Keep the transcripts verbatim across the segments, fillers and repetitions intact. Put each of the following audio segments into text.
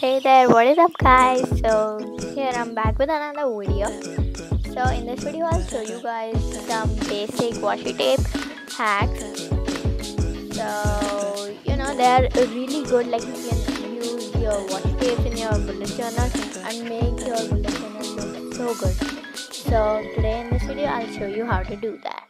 Hey there, what is up guys? So here I'm back with another video. So in this video I'll show you guys some basic washi tape hacks. So you know they are really good, like you can use your washi tapes in your bullet journal and make your bullet journal look so good. So today in this video I'll show you how to do that.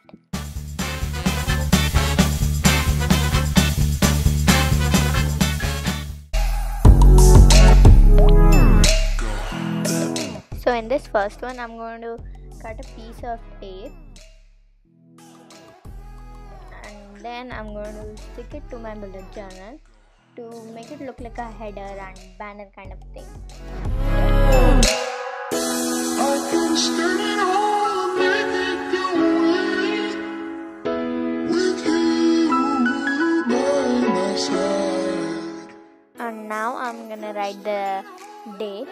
So in this first one, I'm going to cut a piece of tape and then I'm going to stick it to my bullet journal to make it look like a header and banner kind of thing. And now I'm gonna write the date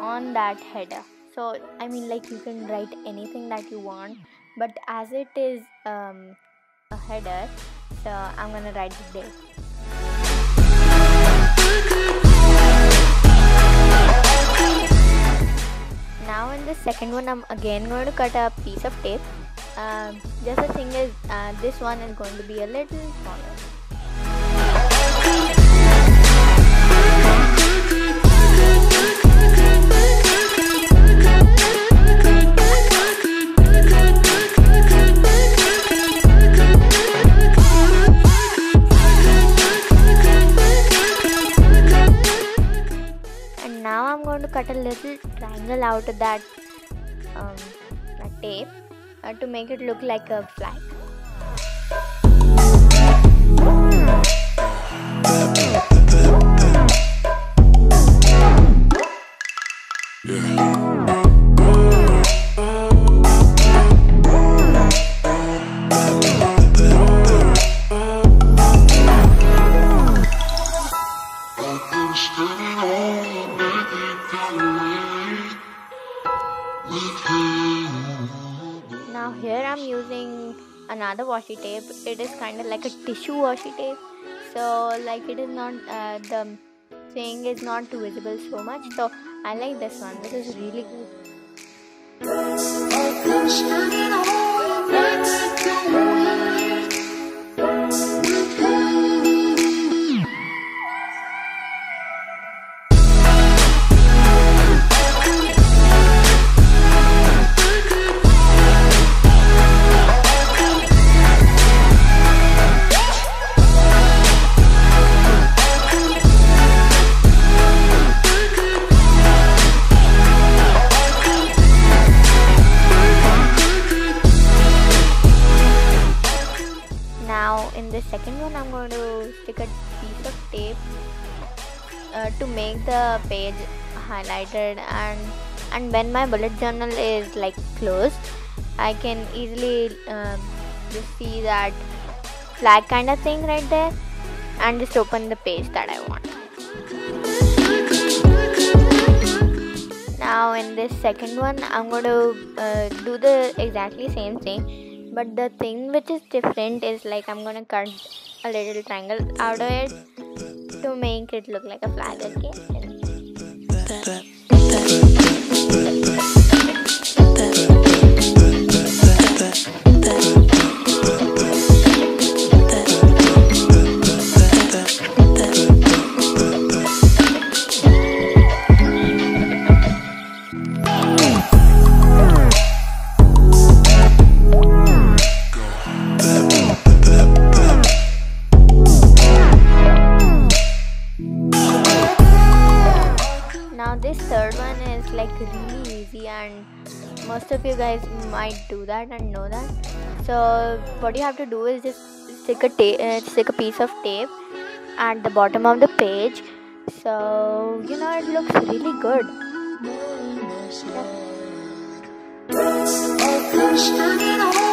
on that header. So I mean, like, you can write anything that you want, but as it is um, a header, so I'm gonna write the date. Now in the second one, I'm again going to cut a piece of tape. Uh, just the thing is, uh, this one is going to be a little smaller. Cut a little triangle out of that, um, that tape uh, to make it look like a flag. Now here I'm using another washi tape. It is kind of like a tissue washi tape, so like it is not uh, the thing is not too visible so much. So I like this one. This is really good. The second one, I'm going to stick a piece of tape uh, to make the page highlighted, and and when my bullet journal is like closed, I can easily um, just see that flag kind of thing right there and just open the page that I want. Now in this second one, I'm going to uh, do the exactly same thing. But the thing which is different is, like, I'm gonna cut a little triangle out of it to make it look like a flag again. This third one is like really easy, and most of you guys might do that and know that. So what you have to do is just stick a tape, uh, stick a piece of tape at the bottom of the page. So you know it looks really good. Yeah.